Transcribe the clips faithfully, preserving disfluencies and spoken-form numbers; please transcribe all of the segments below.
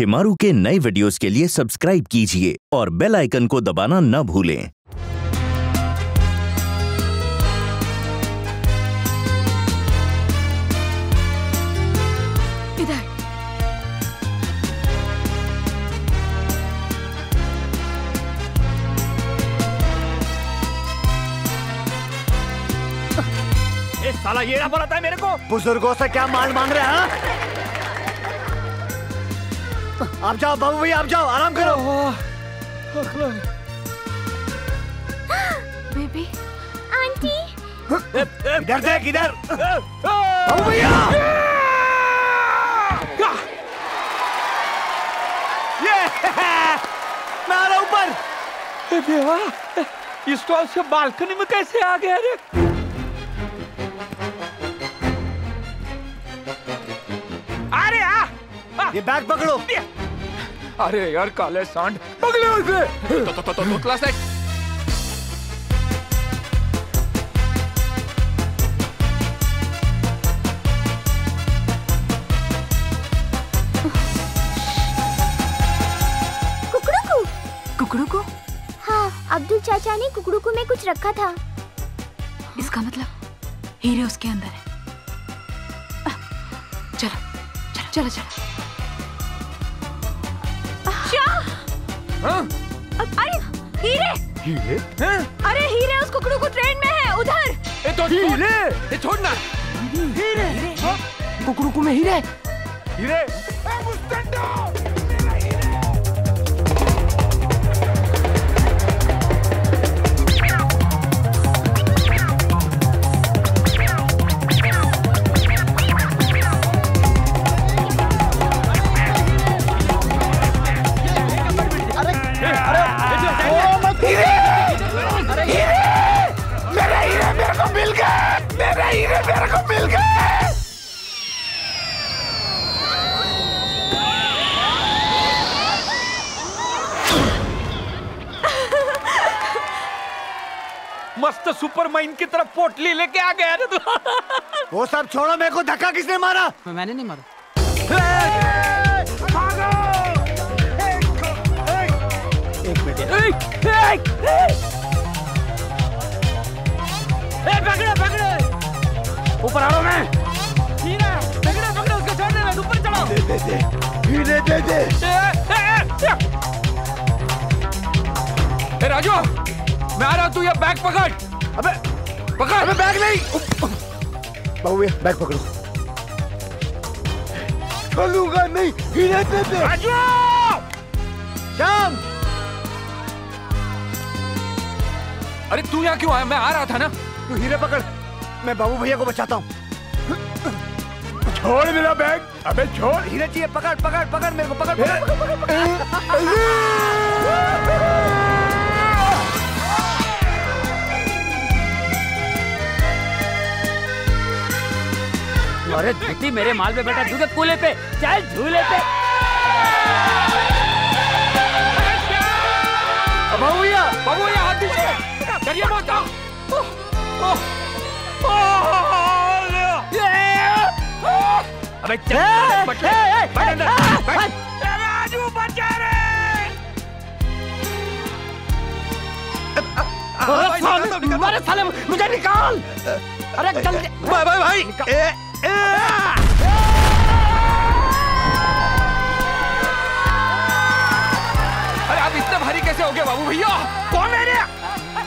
शिमारू के नए वीडियोस के लिए सब्सक्राइब कीजिए और बेल आइकन को दबाना न भूलें। साला ये ना बोलता है मेरे को। बुजुर्गों से क्या माल मांग रहे हैं? आप जाओ बाबू भाई, आप जाओ, आराम करो। Baby, aunty. इधर देख, इधर। बाबू भैया। ये मैं आ रहा हूँ ऊपर। बेबी, इस स्टॉल से बालकनी में कैसे आ गया रे? ये बैग पकड़ो। अरे यार काले सांड पकड़ो इसे। तो तो तो तो क्लास है। कुकड़ू को कुकड़ू को हाँ, अब्दुल चाचा ने कुकड़ू को में कुछ रखा था। इसका मतलब हीरे उसके अंदर है। चलो चलो चलो चलो। हाँ? अरे हीरे हीरे है? अरे हीरे उस कुकड़ू को ट्रेन में है उधर। ए तो हीरे, ये छोड़ना। हीरे कुकड़ू को में हीरे हीरे सुपरमैन की तरफ पोटली लेके आ गया रे। वो सब छोड़ो, मेरे को धक्का किसने मारा? मैंने नहीं मारा। एक मिनट, पकड़ो पकड़ो, ऊपर आ रहा हूं मैं। पकड़ो पकड़ो उसको, छोड़ दे, ऊपर चढ़ो। दे दे दे दे दे दे। ए राजू, मैं आ रहा हूं, तू ये बैग पकड़। अबे पकड़, अबे बैग नहीं। बाबू भैया बैग पकड़ो। खोलूंगा नहीं। हीरे दे दे। राजू श्याम, अरे तू यहाँ क्यों आया? मैं आ रहा था ना। तू हीरे पकड़, मैं बाबू भैया को बचाता हूँ। छोड़ मेरा बैग। अबे छोड़, हीरे चाहिए। पकड़ पकड़ पकड़ मेरे को, पकड़ पकड़ पकड़ पकड़। अरे धूती मेरे माल पे बैठा, झूले कूले पे चल, झूले पे। बबूया बबूया हाथ दीजिए, करिए मत। अबे चल, बैठ बैठ बैठ। राजू बचा रे। अरे साले मुझे निकाल। अरे जल्दी भाई भाई भाई। ए! अरे आप इतने भारी कैसे हो गए बाबू भैया? कौन है रे?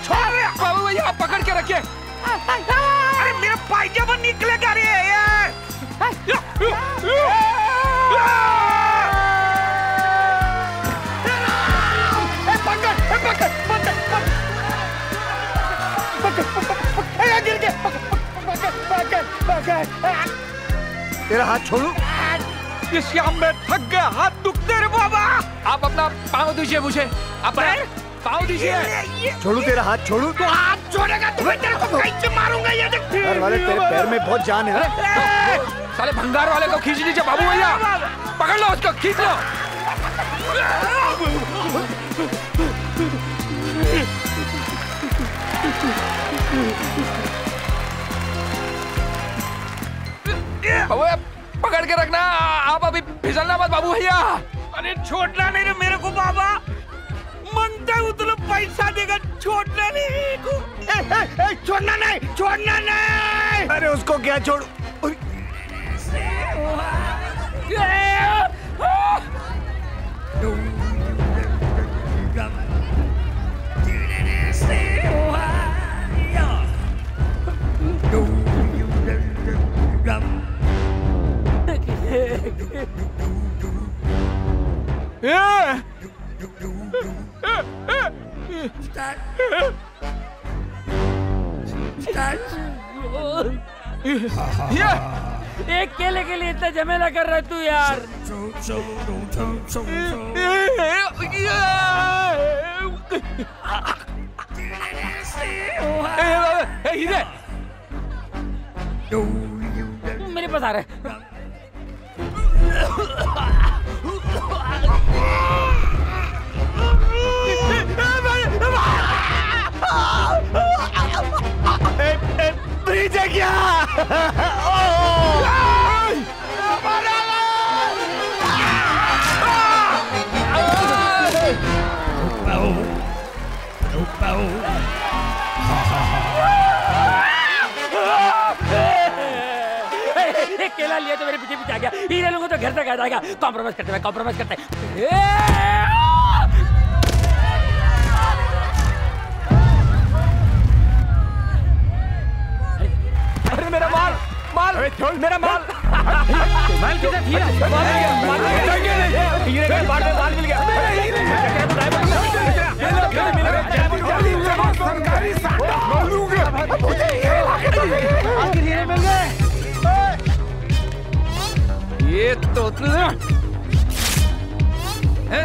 छोड़ रे बाबू भैया, आप पकड़ के रखिए। अरे मेरा पायजामा निकलेगा रे। पकड़ पकड़ पकड़ पकड़, गिर गया। तेरा हाथ छोड़ू? इस शाम में थक गया, हाथ दुखते रे बाबा। आप अपना पाँव दीजिए मुझे, आप पाँव दीजिए। छोड़ू तेरा हाथ? छोड़ू तो हाथ छोड़ेगा तुम्हें, तेरे को कहीं से मारूंगा। ये देख वाले, तेरे पैर में बहुत जान है। साले भंगार वाले को खींच लीजिए बाबू भैया, पकड़ लो उसको, खींच लो। बाबू पकड़ के रखना, आप अभी फिसलना मत बाबू भैया। अरे छोड़ना नहीं रे मेरे को बाबा, मनता हूँ तुम पैसा देगा, छोड़ना नहीं मेरे को। ए, ए, ए, छोड़ना नहीं, छोड़ना नहीं। अरे उसको क्या छोड़, एक केले के लिए इतना झमेला कर रहा है तू यार। मेरे पास आ रहा है। ब्रिज है क्या? केला लिया तो मेरे पीछे पीछे आ गया, हीरे लोगों तो घर तक आ जाएगा। कॉम्प्रोमाइज करते हैं, कॉम्प्रोमाइज करते हैं। अरे मेरा माल, माल, मेरा माल, माल किधर? हीरा, माल मिल गया, हीरे के बाढ़ में माल मिल गया। सरकारी साटा, मुझे हीरे लाके दो, आखिर हीरे मिल गए। ये तो ना है?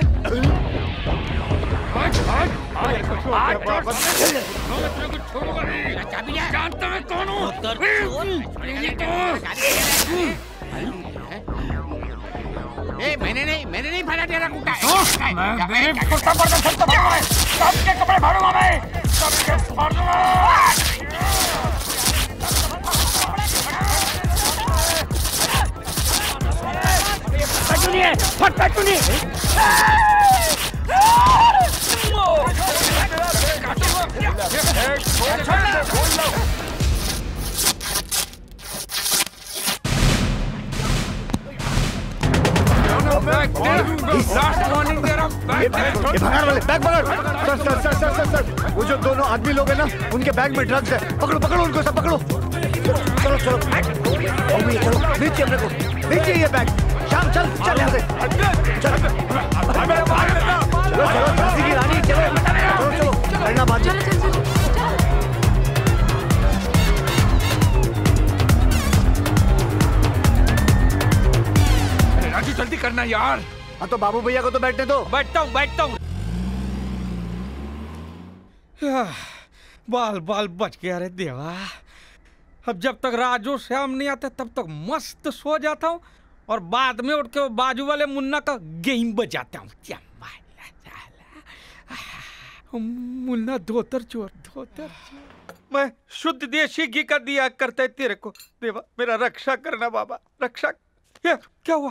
जानता है कौन हूँ? मैंने नहीं मैंने नहीं फाड़ा तेरा कुत्ता। सबके कपड़े फाड़ूंगा मैं, सबके फाड़ूंगा। वो जो दोनों आदमी लोग हैं ना, उनके बैग में ड्रग्स है। पकड़ो पकड़ो उनको, सब पकड़ो। चलो चलो नीचे, अपने को नीचे ये बैग। चल चल चल यहाँ से, चल चलो चलो झांसी की रानी, चलो चलो चलो करना बात। अरे राजू जल्दी करना यार। हाँ तो बाबू भैया को तो बैठने दो। बैठता हूँ बैठता हूँ। बाल बाल बच गया रे देवा। अब जब तक राजू श्याम नहीं आते तब तक मस्त सो जाता हूँ और बाद में उठ के बाजू वाले मुन्ना का गेम बजाता हूँ। मुन्ना धोतर चोर धोतर चोर। मैं शुद्ध देशी घी का दिया करता है तेरे को देवा, मेरा रक्षा करना बाबा, रक्षा। ये क्या हुआ?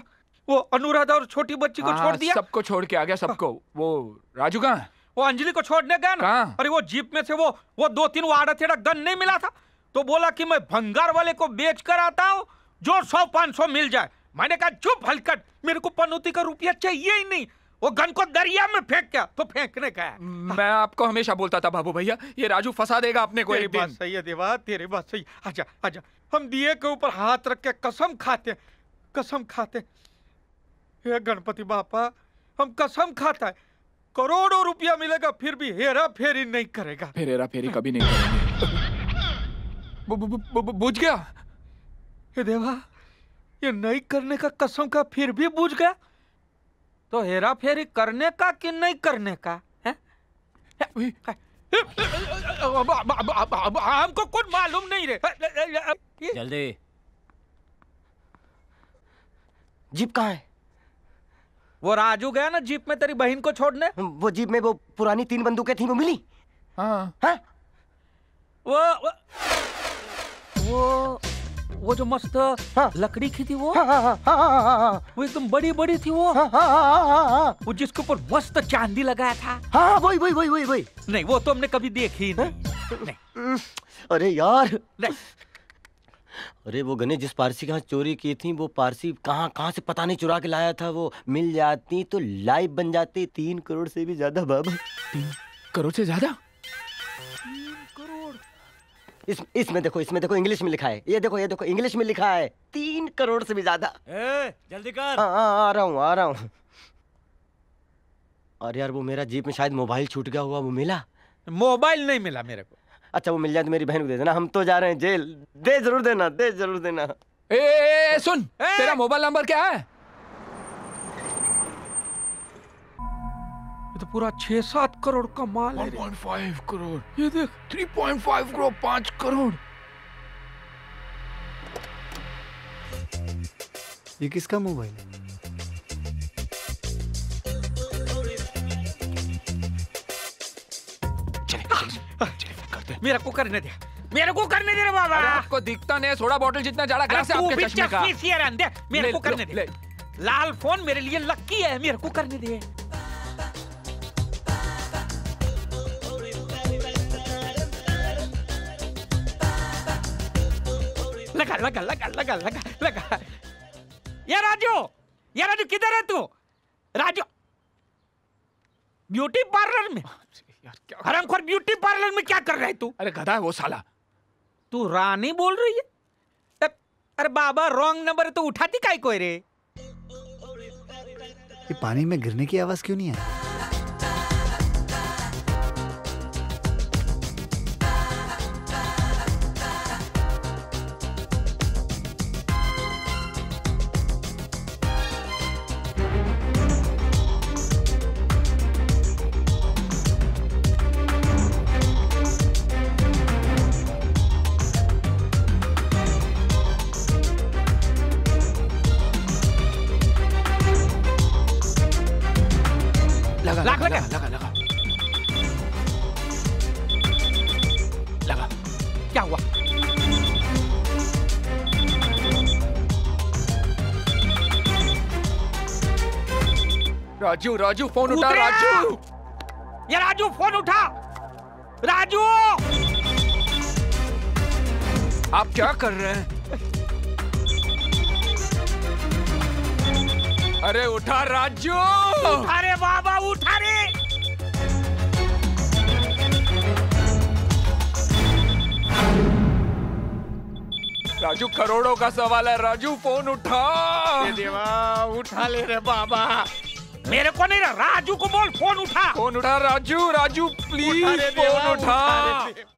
वो अनुराधा और छोटी बच्ची को छोड़ दिया? सबको छोड़ के आ गया सबको। वो राजू कहाँ है? वो अंजलि को छोड़ने गया ना। अरे वो जीप में से वो वो दो तीन वो आड़ा टेढ़ा गन नहीं मिला था तो बोला कि मैं भंगार वाले को बेच कर आता हूँ, जो सौ पाँच सौ मिल जाए। मैंने कहा चुप हलकट, मेरे को पनौती का रुपया चाहिए ही नहीं। वो गन को दरिया में फेंक क्या तो फेंकने का है। मैं आपको हमेशा बोलता था बाबू भैया, ये राजू फंसा देगा अपने को एक दिन। बात सही है देवा, तेरी बात सही। आजा आजा, हम दिए के ऊपर हाथ रख के कसम खाते कसम खाते हे गणपति बापा, हम कसम खाता है करोड़ों रुपया मिलेगा फिर भी हेरा फेरी नहीं करेगा। फिर हेरा फेरी कभी नहीं करेंगे। बुझ गया हे देवा, ये नहीं करने का कसम का फिर भी बूझ गया तो हेरा फेरी करने का कि नहीं करने का है? हमको कुछ मालूम नहीं रे। जल्दी जीप कहाँ है? वो राजू गया ना जीप में तेरी बहन को छोड़ने। वो जीप में वो पुरानी तीन बंदूकें थी, वो मिली? हाँ। वो वो वो जो मस्त हाँ, लकड़ी की थी वो हाँ, हाँ, हाँ, हाँ, हाँ, वो एकदम बड़ी बड़ी थी वो हाँ, हाँ, हाँ, हाँ, वो जिसके ऊपर मस्त चांदी लगाया था हाँ, वही वही वही वही वही नहीं वो तो हमने कभी देखी नहीं, नहीं। अरे यार नहीं। अरे वो गणेश जिस पारसी के यहाँ चोरी की थी वो पारसी कहाँ कहाँ से पता नहीं चुरा के लाया था, वो मिल जाती तो लाइव बन जाती। तीन करोड़ से भी ज्यादा बाबा। तीन करोड़ से ज्यादा? तीन करोड़। इस इसमें देखो इसमें देखो इंग्लिश में लिखा है, ये देखो ये देखो इंग्लिश में लिखा है तीन करोड़ से भी ज्यादा। जल्दी कर। हाँ आ, आ रहा हूँ आ रहा हूँ। अरे यार वो मेरा जीप में शायद मोबाइल छूट गया हुआ, वो मिला? मोबाइल नहीं मिला मेरे को। अच्छा वो मिल जाए तो मेरी बहन को दे देना, हम तो जा रहे हैं जेल। दे जरूर देना, दे जरूर देना। ए, ए, ए सुन ए? तेरा मोबाइल नंबर क्या है? ये तो पूरा छह सात करोड़ का माल है। वन पॉइंट फाइव करोड़, ये देख थ्री पॉइंट फाइव करोड़, पांच करोड़। ये किसका मोबाइल है? मेरे को करने दे, मेरे को करने दे रे बाबा। आपको दिखता नहीं सोडा बोतल जितना ज्यादा ग्लास है आपके चश्मे का। मेरे मेरे को करने दे। लाल फोन मेरे लिए लक्की है, मेरे को करने दे। लगा लगा लगा लगा लगा लगा। ये राजू, ये राजू किधर है तू? राजू ब्यूटी पार्लर में, हरामखोर ब्यूटी पार्लर में क्या कर रहा है तू? अरे गधा है वो साला। तू रानी बोल रही है? अरे बाबा रॉन्ग नंबर तो उठाती काहे को रे? ये पानी में गिरने की आवाज क्यों नहीं है? राजू राजू फोन उठा राजू। ये राजू फोन उठा राजू। आप क्या कर रहे हैं? अरे उठा राजू। उठा रे बाबा उठा रे। राजू करोड़ों का सवाल है, राजू फोन उठा। ये देवा उठा ले रे बाबा। मेरे को नहीं, राजू को बोल फोन उठा। फोन उठा राजू, राजू प्लीज फोन उठा।